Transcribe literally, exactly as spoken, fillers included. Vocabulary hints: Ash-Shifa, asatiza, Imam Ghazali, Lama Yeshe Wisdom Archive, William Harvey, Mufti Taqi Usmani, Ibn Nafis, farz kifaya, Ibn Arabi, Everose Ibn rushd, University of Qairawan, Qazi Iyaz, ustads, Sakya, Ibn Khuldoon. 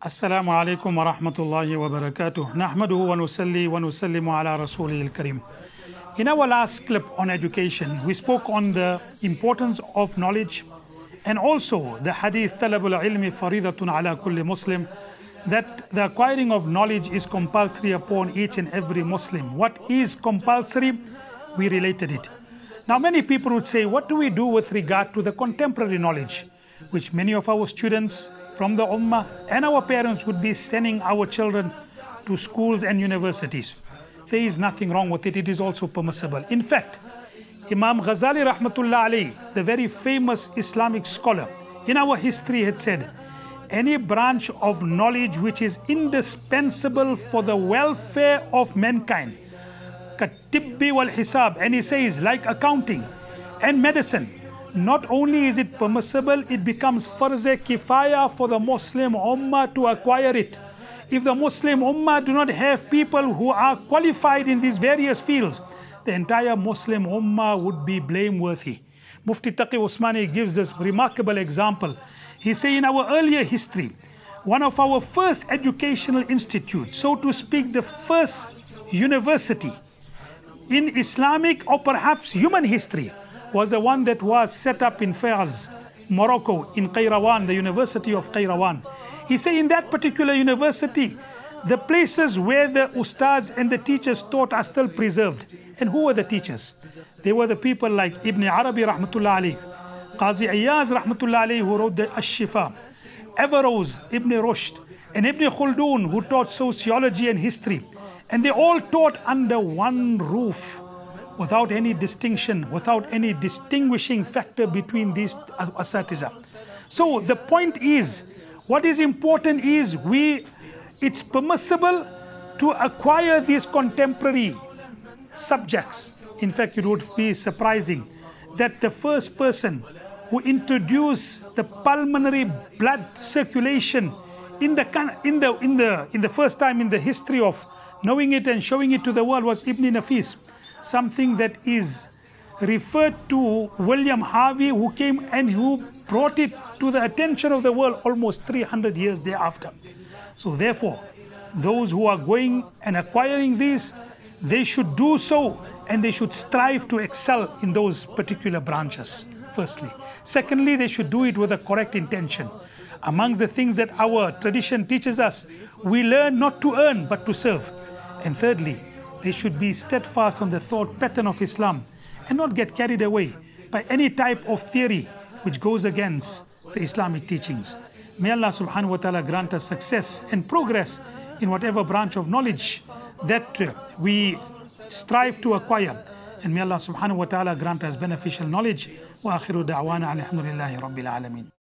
Assalamu alaikum wa rahmatullahi wa barakatuh. Nahmaduhu wa nusalli wa nusallimu ala rasulihil karim. In our last clip on education, we spoke on the importance of knowledge and also the hadith Talabul ilmi faridatun ala kulli muslim, that the acquiring of knowledge is compulsory upon each and every Muslim. What is compulsory? We related it. Now many people would say, what do we do with regard to the contemporary knowledge, which many of our students from the Ummah and our parents would be sending our children to schools and universities? There is nothing wrong with it. It is also permissible. In fact, Imam Ghazali rahmatullah alayhi, the very famous Islamic scholar, in our history had said, any branch of knowledge which is indispensable for the welfare of mankind, katibbi wal hisab, and he says like accounting and medicine, not only is it permissible, it becomes farz kifaya for the Muslim Ummah to acquire it. If the Muslim Ummah do not have people who are qualified in these various fields, the entire Muslim Ummah would be blameworthy. Mufti Taqi Usmani gives this remarkable example. He says, in our earlier history, one of our first educational institutes, so to speak, the first university in Islamic or perhaps human history, was the one that was set up in Fez, Morocco, in Qairawan, the University of Qairawan. He said in that particular university, the places where the ustads and the teachers taught are still preserved. And who were the teachers? They were the people like Ibn Arabi rahmatullah alayhi, Qazi Iyaz rahmatullah alayhi, who wrote the Ash-Shifa, Everose Ibn Rushd, and Ibn Khuldoon, who taught sociology and history. And they all taught under one roof, without any distinction, without any distinguishing factor between these asatiza. So the point is, what is important is we, it's permissible to acquire these contemporary subjects. In fact, it would be surprising that the first person who introduced the pulmonary blood circulation in the in the in the in the first time in the history of knowing it and showing it to the world was Ibn Nafis, something that is referred to William Harvey, who came and who brought it to the attention of the world almost three hundred years thereafter. So therefore, those who are going and acquiring these, they should do so and they should strive to excel in those particular branches, firstly. Secondly, they should do it with a correct intention. Amongst the things that our tradition teaches us, we learn not to earn but to serve. And thirdly, they should be steadfast on the thought pattern of Islam and not get carried away by any type of theory which goes against the Islamic teachings. May Allah subhanahu wa ta'ala grant us success and progress in whatever branch of knowledge that we strive to acquire. And may Allah subhanahu wa ta'ala grant us beneficial knowledge. Wa akhiru da'wana alhamdulillahi rabbil alameen.